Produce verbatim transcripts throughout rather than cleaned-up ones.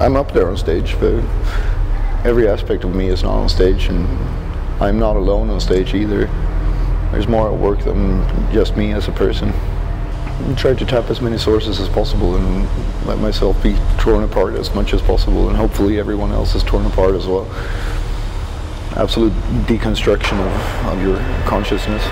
I'm up there on stage, but every aspect of me is not on stage, and I'm not alone on stage either. There's more at work than just me as a person. I try to tap as many sources as possible and let myself be torn apart as much as possible, and hopefully everyone else is torn apart as well. Absolute deconstruction of, of your consciousness.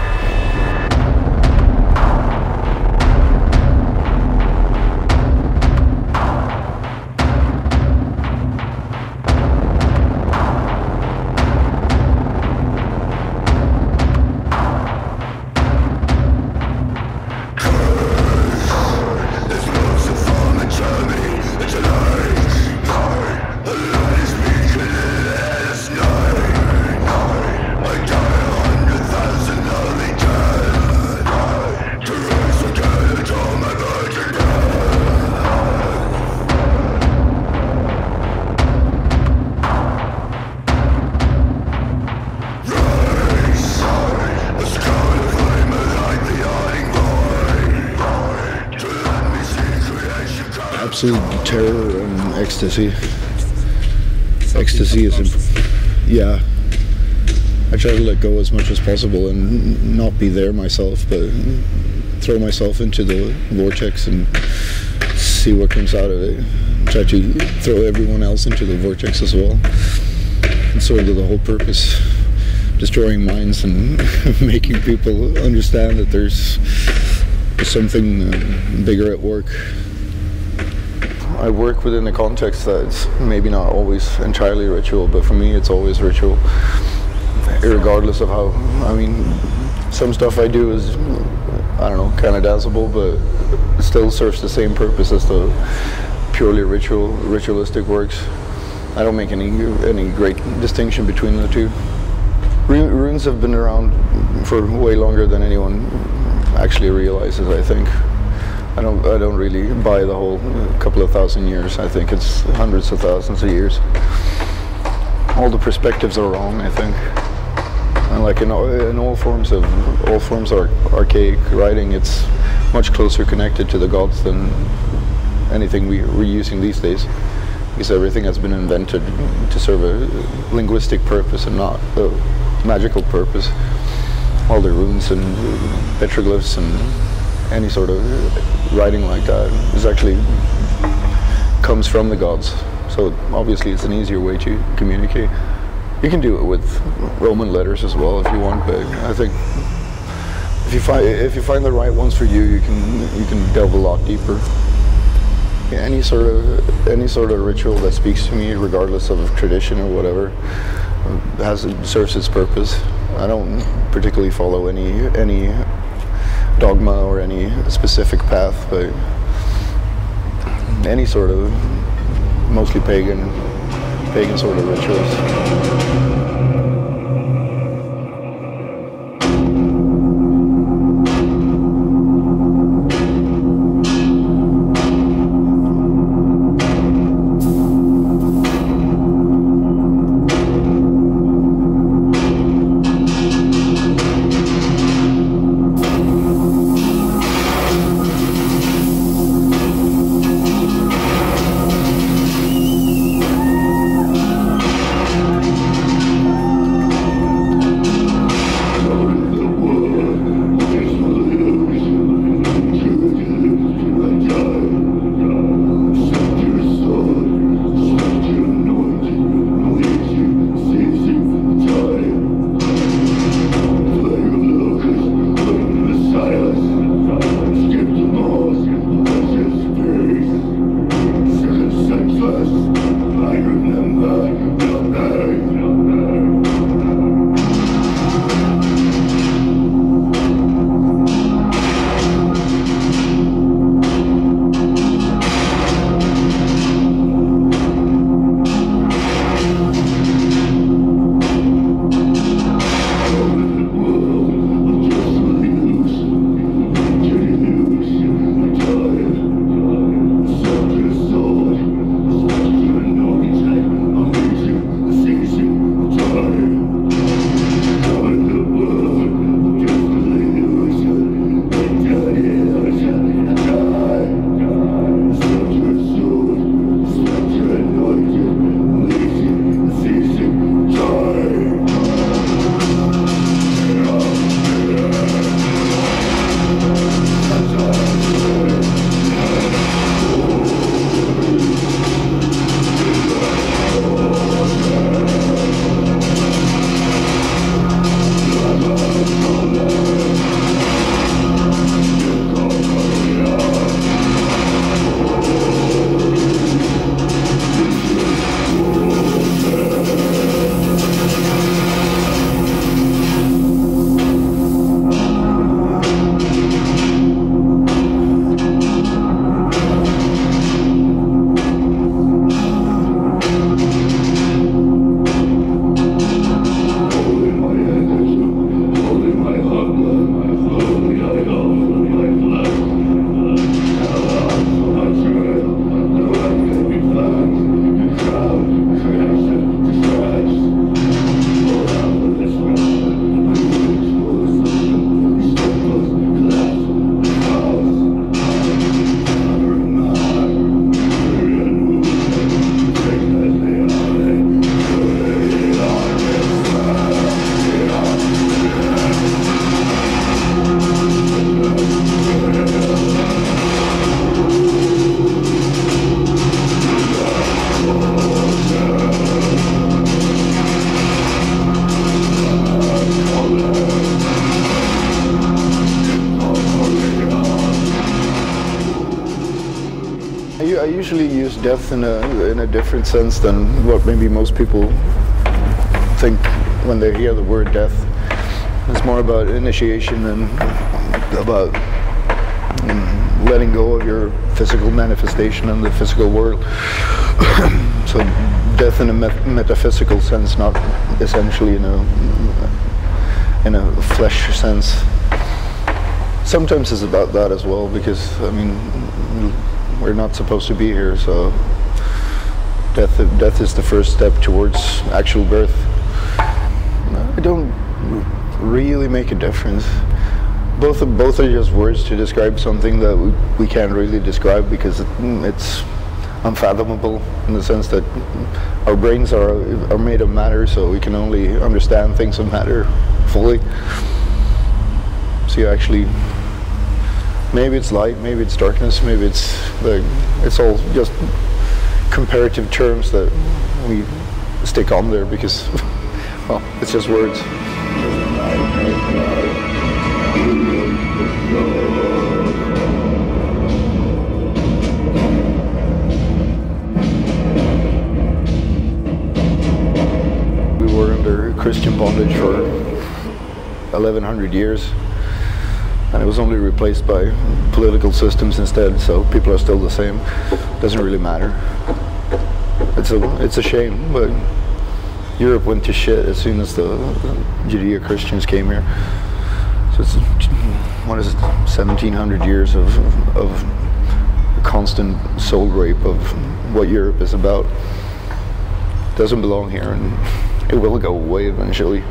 Absolute terror and ecstasy. Ecstasy is, a, yeah. I try to let go as much as possible and not be there myself, but throw myself into the vortex and see what comes out of it. Try to throw everyone else into the vortex as well. It's sort of the whole purpose, destroying minds and making people understand that there's something bigger at work. I work within a context that's maybe not always entirely ritual, but for me it's always ritual, regardless of how, I mean, some stuff I do is, I don't know, kind of danceable, but it still serves the same purpose as the purely ritual, ritualistic works. I don't make any, any great distinction between the two. Runes have been around for way longer than anyone actually realizes, I think. I don't, I don't really buy the whole couple of thousand years. I think it's hundreds of thousands of years. All the perspectives are wrong, I think. And like in all, in all forms of all forms of archaic writing, it's much closer connected to the gods than anything we, we're using these days, because everything has been invented to serve a linguistic purpose and not a magical purpose. All the runes and petroglyphs and any sort of writing like that is actually comes from the gods, so obviously it's an easier way to communicate. You can do it with Roman letters as well if you want, but I think if you find if you find the right ones for you, you can you can delve a lot deeper. Any sort of any sort of ritual that speaks to me, regardless of tradition or whatever, has serves its purpose. I don't particularly follow any any. dogma or any specific path, but any sort of mostly pagan, pagan sort of rituals. Thank you. death in a in a different sense than what maybe most people think when they hear the word death. It's more about initiation and about um, letting go of your physical manifestation in the physical world. So death in a met metaphysical sense, not essentially in a in a flesh sense. Sometimes it's about that as well, because I mean, we're not supposed to be here, so death death is the first step towards actual birth. I don't really make a difference. Both of, both are just words to describe something that we, we can't really describe, because it, it's unfathomable in the sense that our brains are are made of matter, so we can only understand things of matter fully. So you actually, maybe it's light, maybe it's darkness, maybe it's like, it's all just comparative terms that we stick on there because, well, it's just words. We were under Christian bondage for eleven hundred years. And it was only replaced by political systems instead, so people are still the same. Doesn't really matter. It's a, it's a shame, but Europe went to shit as soon as the Judeo-Christians came here. So it's, what is it, seventeen hundred years of, of constant soul rape of what Europe is about. Doesn't belong here, and it will go away eventually.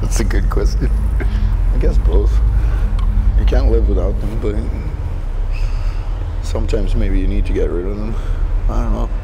That's a good question. I guess both. You can't live without them, but sometimes maybe you need to get rid of them. I don't know.